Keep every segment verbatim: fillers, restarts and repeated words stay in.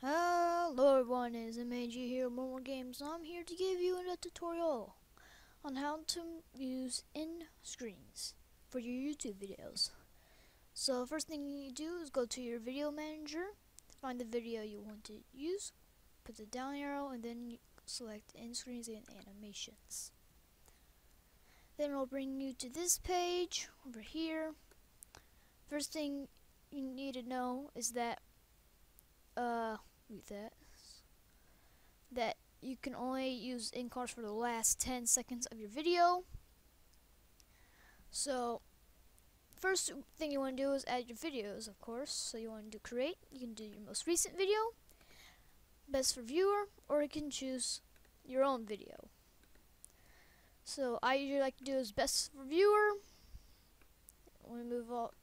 Hello everyone, it is M A G here, More More Games, and I'm here to give you a tutorial on how to use end screens for your YouTube videos. So first thing you do is go to your video manager, find the video you want to use, put the down arrow, and then you select end screens and animations. Then it will bring you to this page over here. First thing you need to know is that uh with that that you can only use end cards for the last ten seconds of your video. So first thing you want to do is add your videos, of course. So you want to create, you can do your most recent video, best for viewer, or you can choose your own video. So I usually like to do is best for viewer. We move all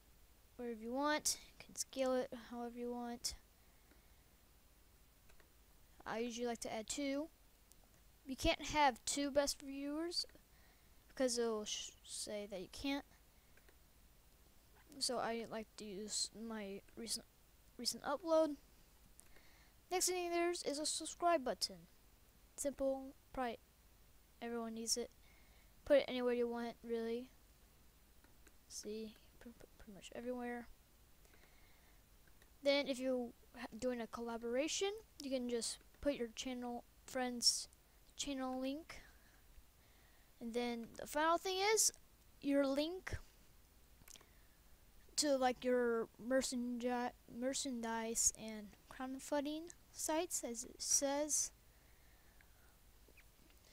wherever you want. You can scale it however you want. I usually like to add two. You can't have two best for viewers because it will sh say that you can't. So I like to use my recent recent upload. Next thing there is is a subscribe button. Simple, probably everyone needs it. Put it anywhere you want, really. See, pretty much everywhere. Then if you're doing a collaboration, you can just put your channel friends channel link. And then the final thing is your link to like your merchandise merchandise and crowdfunding sites, as it says.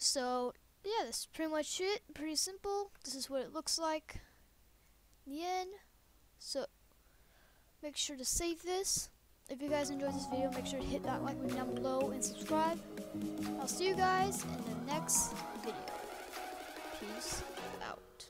So yeah, that's pretty much it. Pretty simple. This is what it looks like in the end. So make sure to save this. If you guys enjoyed this video, make sure to hit that like button down below and subscribe. I'll see you guys in the next video. Peace out.